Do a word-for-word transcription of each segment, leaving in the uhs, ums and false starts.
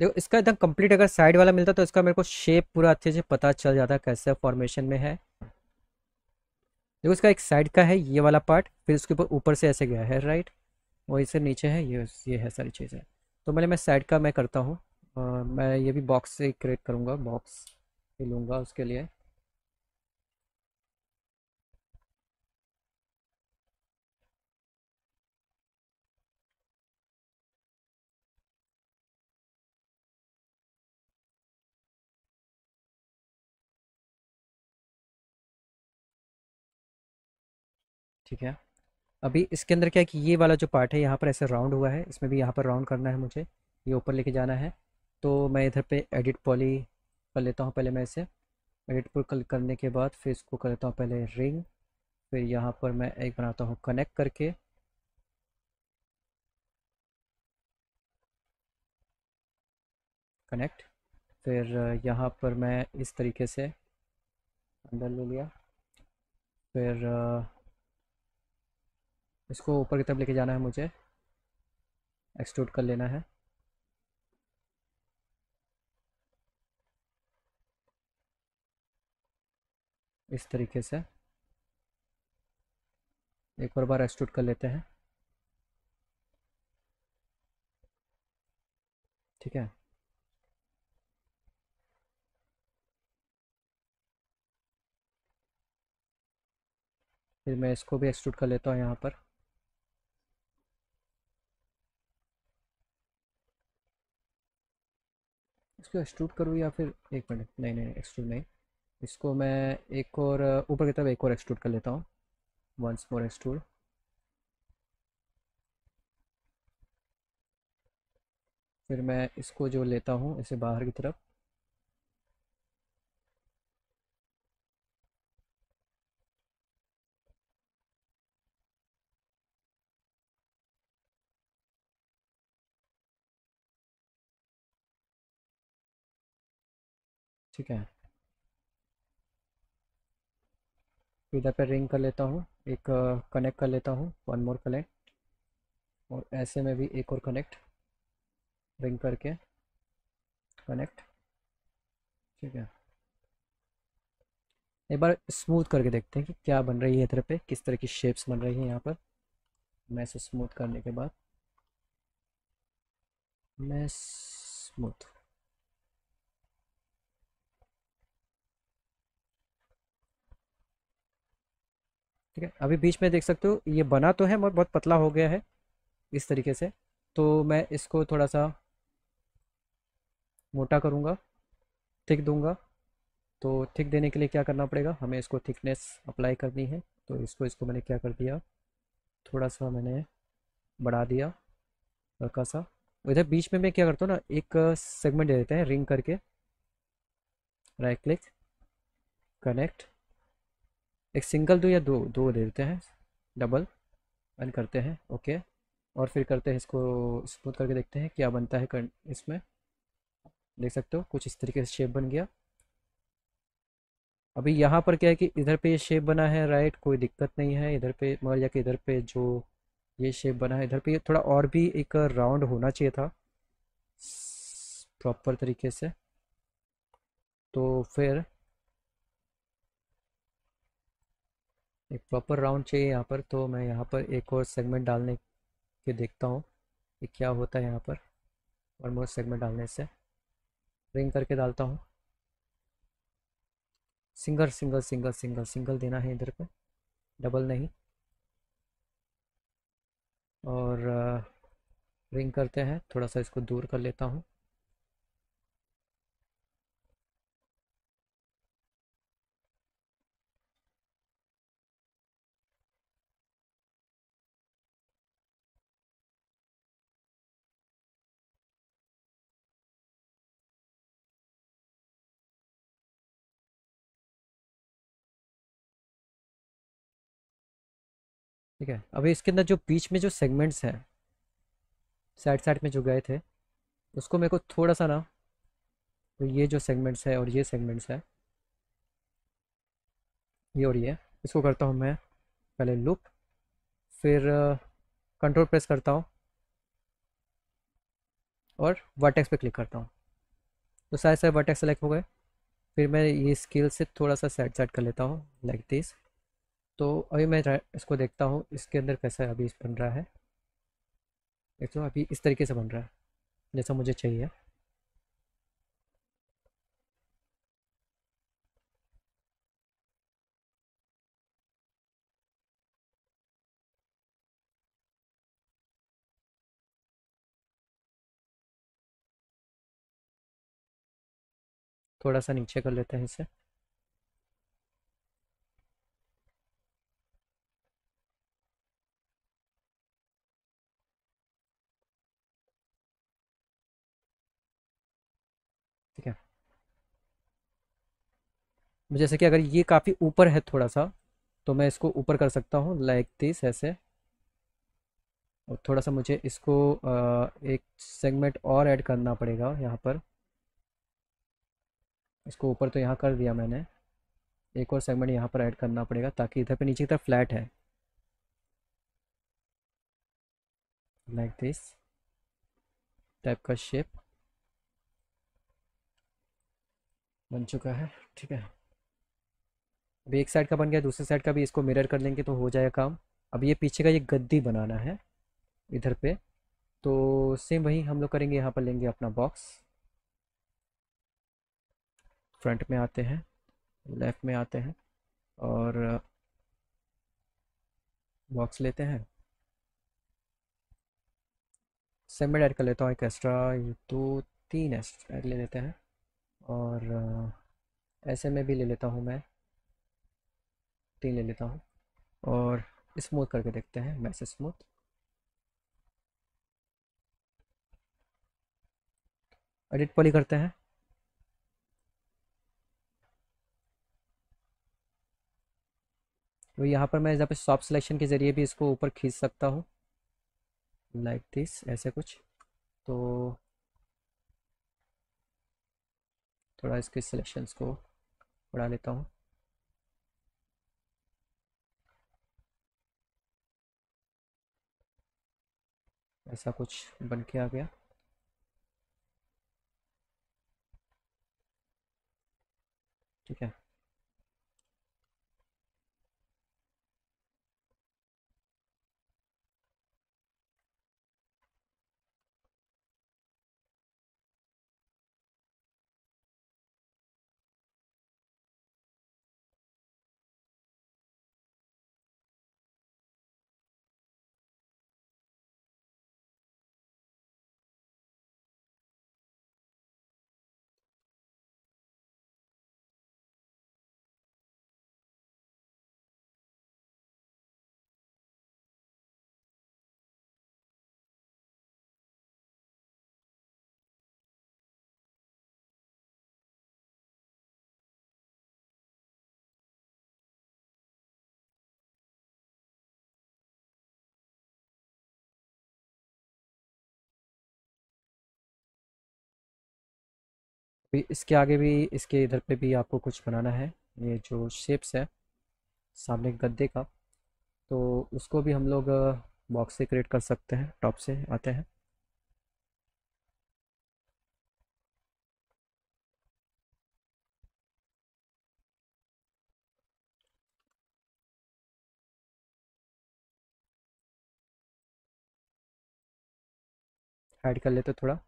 देखो इसका एकदम कंप्लीट अगर साइड वाला मिलता तो इसका मेरे को शेप पूरा अच्छे से पता चल जाता कैसे फॉर्मेशन में है। देखो इसका एक साइड का है ये वाला पार्ट, फिर उसके ऊपर ऊपर से ऐसे गया है राइट, वही से नीचे है ये ये है सारी चीज़ें। तो मैंने मैं साइड का मैं करता हूँ, मैं ये भी बॉक्स से क्रिएट करूँगा, बॉक्स लूँगा उसके लिए। ठीक है, अभी इसके अंदर क्या है कि ये वाला जो पार्ट है यहाँ पर ऐसे राउंड हुआ है, इसमें भी यहाँ पर राउंड करना है मुझे, ये ऊपर लेके जाना है। तो मैं इधर पे एडिट पॉली कर लेता हूँ पहले, मैं इसे एडिट पर करने के बाद फिर इसको कर लेता हूँ पहले रिंग, फिर यहाँ पर मैं एक बनाता हूँ कनेक्ट करके। कनेक्ट फिर यहाँ पर मैं इस तरीके से अंदर ले लिया, फिर इसको ऊपर की तरफ लेके जाना है मुझे, एक्सट्रूड कर लेना है। इस तरीके से एक और बार एक्सट्रूड कर लेते हैं। ठीक है, फिर मैं इसको भी एक्सट्रूड कर लेता हूँ यहाँ पर। इसको एक्सट्रूड करूँ या फिर एक मिनट, नहीं नहीं एक्सट्रूड नहीं, इसको मैं एक और ऊपर की तरफ एक और एक्सट्रूड कर लेता हूँ, वंस मोर एक्सट्रूड। फिर मैं इसको जो लेता हूँ इसे बाहर की तरफ, ठीक है। इधर पर रिंग कर लेता हूँ, एक कनेक्ट कर लेता हूँ, वन मोर कनेक्ट, और ऐसे में भी एक और कनेक्ट रिंग करके कनेक्ट। ठीक है, एक बार स्मूथ करके देखते हैं कि क्या बन रही है, इधर पे किस तरह की शेप्स बन रही है यहाँ पर। मैश स्मूथ करने के बाद मैश स्मूथ, ठीक है। अभी बीच में देख सकते हो ये बना तो है मगर बहुत पतला हो गया है इस तरीके से। तो मैं इसको थोड़ा सा मोटा करूँगा, थिक दूंगा। तो थिक देने के लिए क्या करना पड़ेगा, हमें इसको थिकनेस अप्लाई करनी है। तो इसको इसको मैंने क्या कर दिया, थोड़ा सा मैंने बढ़ा दिया हल्का सा। इधर बीच में मैं क्या करता हूँ ना, एक सेगमेंट दे देते हैं रिंग करके, राइट क्लिक कनेक्ट, एक सिंगल दो या दो दो दे देते हैं, डबल अन करते हैं ओके, और फिर करते हैं इसको स्मूथ करके, देखते हैं क्या बनता है। कर, इसमें देख सकते हो कुछ इस तरीके से शेप बन गया। अभी यहाँ पर क्या है कि इधर पे ये शेप बना है राइट, कोई दिक्कत नहीं है इधर पे, मगर या कि इधर पे जो ये शेप बना है इधर पे थोड़ा और भी एक राउंड होना चाहिए था प्रॉपर तरीके से। तो फिर एक प्रॉपर राउंड चाहिए यहाँ पर, तो मैं यहाँ पर एक और सेगमेंट डालने के देखता हूँ कि क्या होता है यहाँ पर। और मोर सेगमेंट डालने से रिंग करके डालता हूँ, single single single single single देना है इधर पे, डबल नहीं। और रिंग करते हैं, थोड़ा सा इसको दूर कर लेता हूँ। ठीक है, अभी इसके अंदर जो बीच में जो सेगमेंट्स हैं साइड साइड में जो गए थे उसको मेरे को थोड़ा सा ना, तो ये जो सेगमेंट्स है और ये सेगमेंट्स है ये और ये, इसको करता हूँ मैं पहले लूप, फिर कंट्रोल प्रेस करता हूँ, और वर्टेक्स पे क्लिक करता हूँ तो सारे सारे वर्टेक्स सेलेक्ट हो गए। फिर मैं ये स्केल से थोड़ा सा सेट सेट कर लेता हूँ लाइक दिस। तो अभी मैं इसको देखता हूँ इसके अंदर कैसा अभी बन रहा है। देखो अभी इस तरीके से बन रहा है जैसा मुझे चाहिए। थोड़ा सा नीचे कर लेते हैं इसे। ठीक है, जैसे कि अगर ये काफ़ी ऊपर है थोड़ा सा तो मैं इसको ऊपर कर सकता हूँ लाइक दिस ऐसे। और थोड़ा सा मुझे इसको आ, एक सेगमेंट और ऐड करना पड़ेगा यहाँ पर। इसको ऊपर तो यहाँ कर दिया मैंने, एक और सेगमेंट यहाँ पर ऐड करना पड़ेगा ताकि इधर पे नीचे की तरफ फ्लैट है लाइक दिस टाइप का शेप बन चुका है। ठीक है, अभी एक साइड का बन गया, दूसरी साइड का भी इसको मिरर कर लेंगे तो हो जाएगा काम। अब ये पीछे का ये गद्दी बनाना है इधर पे, तो सेम वही हम लोग करेंगे। यहाँ पर लेंगे अपना बॉक्स, फ्रंट में आते हैं, लेफ़्ट में आते हैं और बॉक्स लेते हैं। सेगमेंट ऐड कर लेता हूँ एक एक्स्ट्रा, ये दो तीन एक्स्ट्रा ले लेते हैं और ऐसे में भी ले लेता हूँ मैं, तीन ले लेता हूँ और स्मूथ करके देखते हैं मैश स्मूथ। एडिट पॉली करते हैं, तो यहाँ पर मैं यहाँ पे सॉफ्ट सिलेक्शन के ज़रिए भी इसको ऊपर खींच सकता हूँ लाइक दिस ऐसे कुछ। तो थोड़ा इसके सिलेक्शंस को बढ़ा लेता हूँ। ऐसा कुछ बन के आ गया। ठीक है, इसके आगे भी इसके इधर पे भी आपको कुछ बनाना है। ये जो शेप्स है सामने गद्दे का, तो उसको भी हम लोग बॉक्स से क्रिएट कर सकते हैं। टॉप से आते हैं, ऐड कर लेते थोड़ा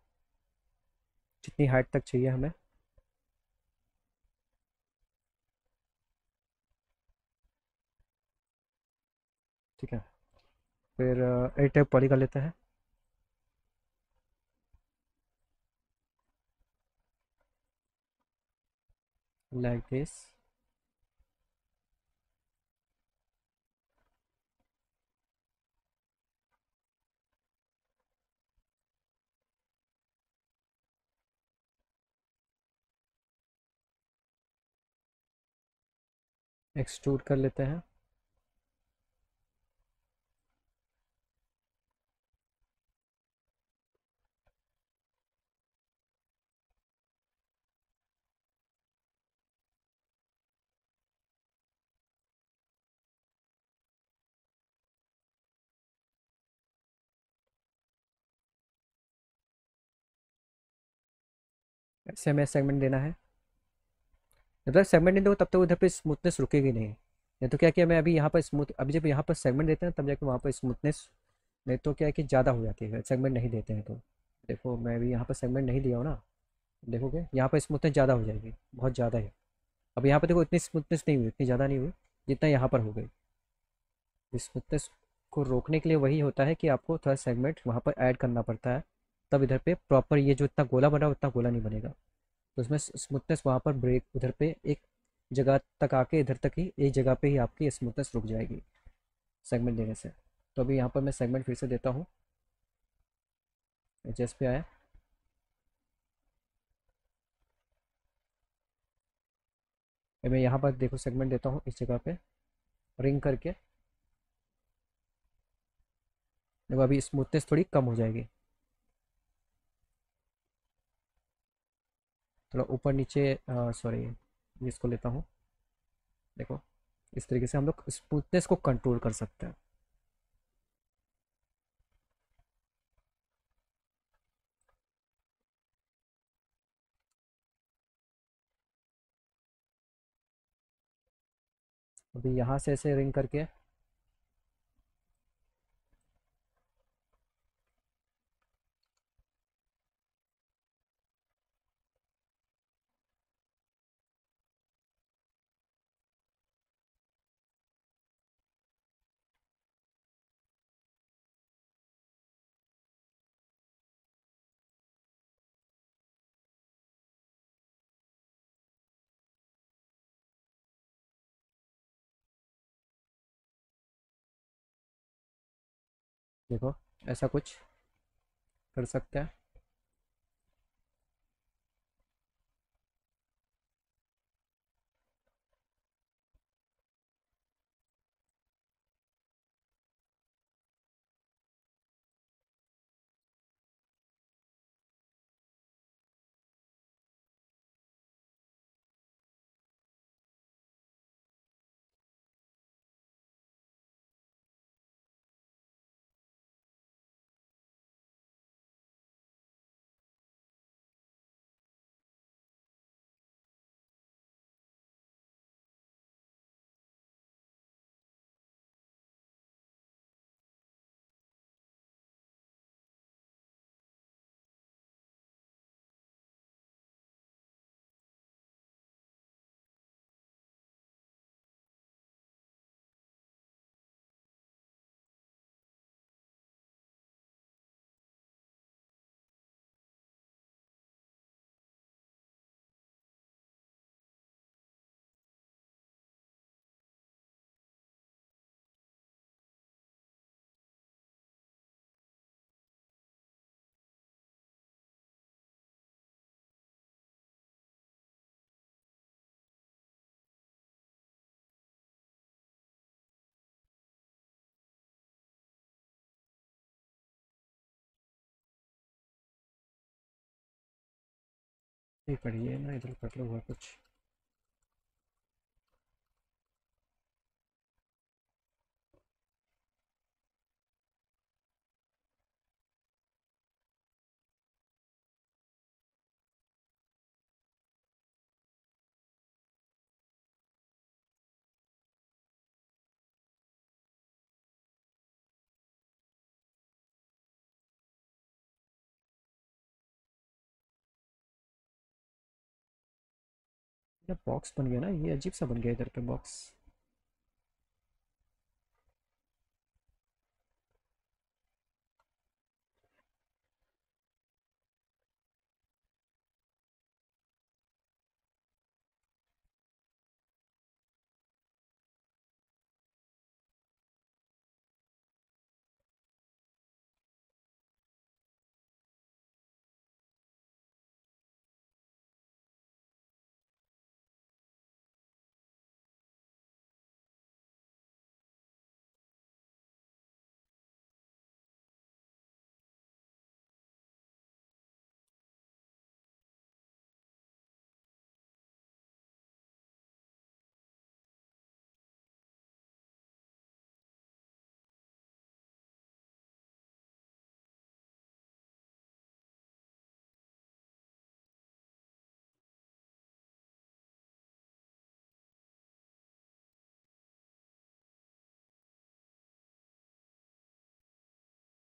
जितनी हाइट तक चाहिए हमें। ठीक है, फिर एट टाइप पॉली कर लेते हैं। लाइक दिस एक्सट्रूड कर लेते हैं। ऐसे हमें सेगमेंट देना है। जब तक सेगमेंट नहीं दो तब तक उधर पे स्मूथनेस रुकेगी नहीं। नहीं तो क्या कि मैं अभी यहाँ पर स्मूथ, अभी जब यहाँ पर सेगमेंट देते हैं तब जाके वहाँ पर स्मूथनेस, नहीं तो क्या है कि ज़्यादा हो जाती है सेगमेंट नहीं देते हैं तो। देखो मैं भी यहाँ पर सेगमेंट नहीं दिया हूँ ना, देखोगे यहाँ पर स्मूथनेस ज़्यादा हो जाएगी, बहुत ज़्यादा है। अब यहाँ पर देखो इतनी स्मूथनेस नहीं हुई, इतनी ज़्यादा नहीं हुई जितना यहाँ पर हो गई। स्मूथनेस को रोकने के लिए वही होता है कि आपको थोड़ा सेगमेंट वहाँ पर ऐड करना पड़ता है, तब इधर पे प्रॉपर ये जो इतना गोला बना उतना गोला नहीं बनेगा। तो उसमें स्मूथनेस वहाँ पर ब्रेक उधर पे एक जगह तक आके इधर तक ही एक जगह पे ही आपकी स्मूथनेस रुक जाएगी सेगमेंट देने से। तो अभी यहाँ पर मैं सेगमेंट फिर से देता हूँ, एच एस पे आया। मैं यहाँ पर देखो सेगमेंट देता हूँ इस जगह पे रिंग करके, देखो अभी स्मूथनेस थोड़ी कम हो जाएगी, थोड़ा ऊपर नीचे, सॉरी ये इसको लेता हूँ। देखो इस तरीके से हम लोग स्मूथनेस को कंट्रोल कर सकते हैं। अभी यहाँ से ऐसे रिंग करके देखो ऐसा कुछ कर सकते हैं। पढ़िए ना इधर पट लो हुआ कुछ, बॉक्स बन गया ना, ये अजीब सा बन गया इधर पे बॉक्स।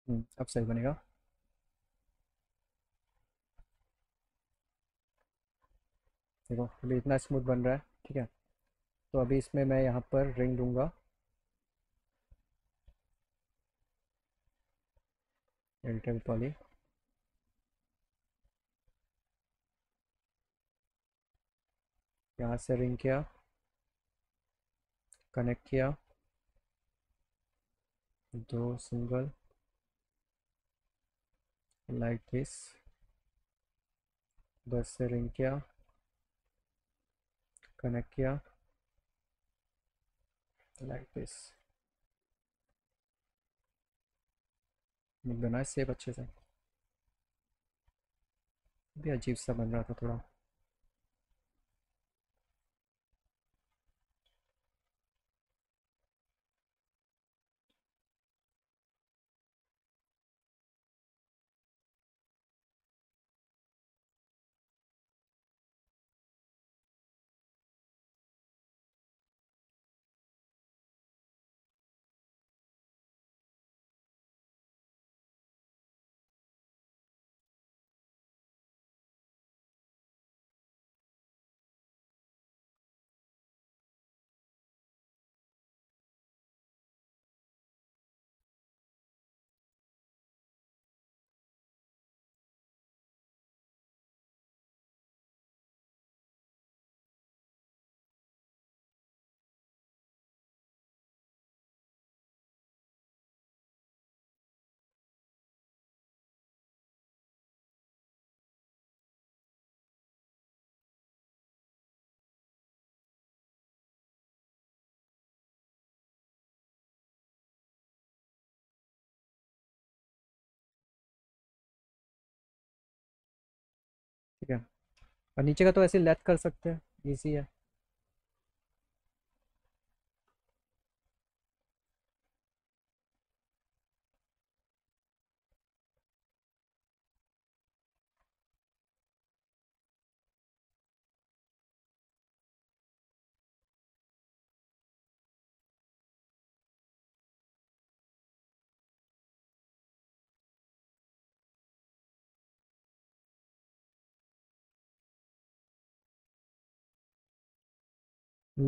हम्म, अब सही बनेगा। देखो अभी इतना स्मूथ बन रहा है, ठीक है। तो अभी इसमें मैं यहाँ पर रिंग दूंगा, एल्ट्रल पॉली। यहाँ से रिंग किया, कनेक्ट किया, दो सिंगल लाइक दिस, बस से रिंग किया, कनेक्ट किया लाइक दिस, बना सेप अच्छे से। भी अजीब सा बन रहा था थोड़ा। ठीक है, और नीचे का तो ऐसे लेथ कर सकते हैं, इजी है।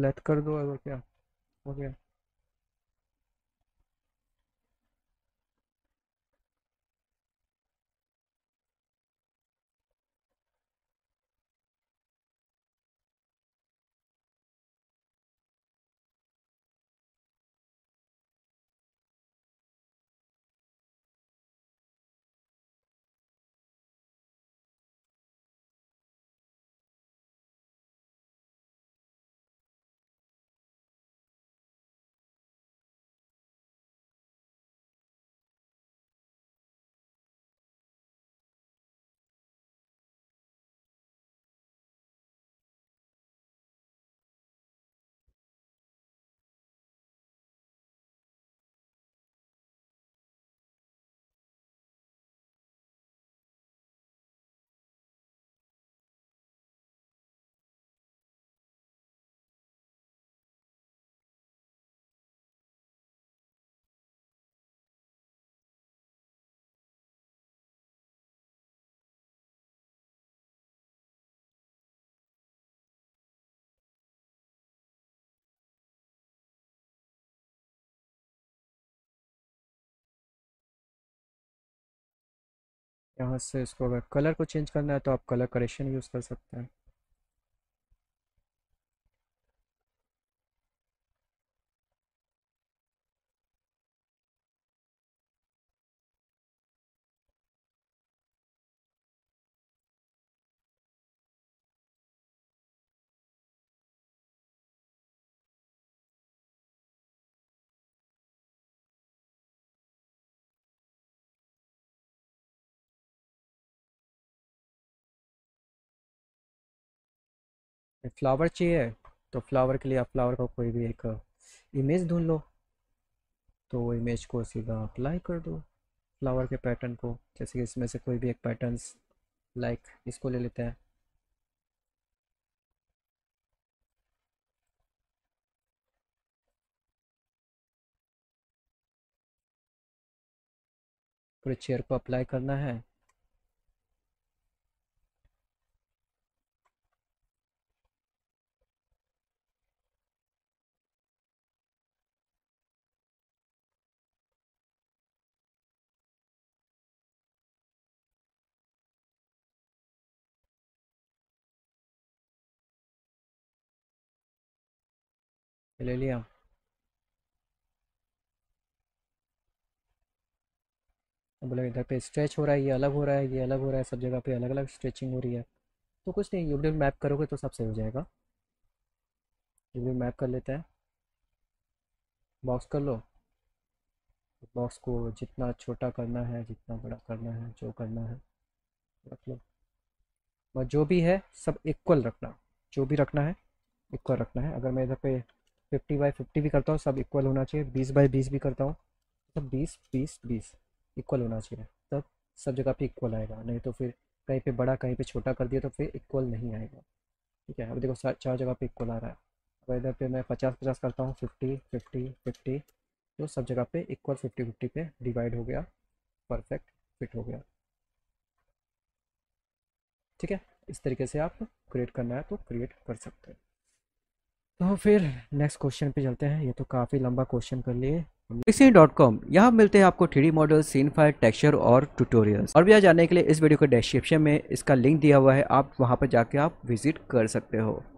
लेट कर दो अगर, क्या हो गया। यहाँ से इसको अगर कलर को चेंज करना है तो आप कलर करेक्शन यूज़ कर सकते हैं। फ्लावर चाहिए तो फ्लावर के लिए आप फ्लावर का कोई भी एक इमेज ढूंढ लो, तो वो इमेज को सीधा अप्लाई कर दो फ्लावर के पैटर्न को। जैसे कि इसमें से कोई भी एक पैटर्न्स, लाइक इसको ले लेते हैं। पूरे चेयर को अप्लाई करना है। ले लिया। बोला इधर पे स्ट्रेच हो रहा है, ये अलग हो रहा है, ये अलग हो रहा है, सब जगह पे अलग अलग स्ट्रेचिंग हो रही है। तो कुछ नहीं, यूवी मैप करोगे तो सब सही हो जाएगा। यूवी मैप कर लेते हैं, बॉक्स कर लो। बॉक्स को जितना छोटा करना है, जितना बड़ा करना है, जो करना है रख लो। और जो भी है सब इक्वल रखना, जो भी रखना है इक्वल रखना है। अगर मैं इधर पे फिफ्टी बाई फिफ्टी भी करता हूँ सब इक्वल होना चाहिए, बीस बाई बीस भी करता हूँ सब बीस बीस बीस इक्वल होना चाहिए, तब सब जगह पे इक्वल आएगा। नहीं तो फिर कहीं पे बड़ा कहीं पे छोटा कर दिया तो फिर इक्वल नहीं आएगा। ठीक है, अब देखो चार जगह पे इक्वल आ रहा है। अब इधर पे मैं पचास पचास करता हूँ, फिफ्टी फिफ्टी फिफ्टी, तो सब जगह पे इक्वल फिफ्टी फिफ्टी पे डिवाइड हो गया, परफेक्ट फिट हो गया। ठीक है, इस तरीके से आप क्रिएट करना है तो क्रिएट कर सकते हैं। तो फिर नेक्स्ट क्वेश्चन पे चलते हैं। ये तो काफ़ी लंबा क्वेश्चन कर लिए। पिक्सेल डॉट कॉम यहाँ मिलते हैं आपको three D model, scene file, texture और ट्यूटोरियल्स। और भी जानने के लिए इस वीडियो के डिस्क्रिप्शन में इसका लिंक दिया हुआ है, आप वहाँ पर जाके आप विजिट कर सकते हो।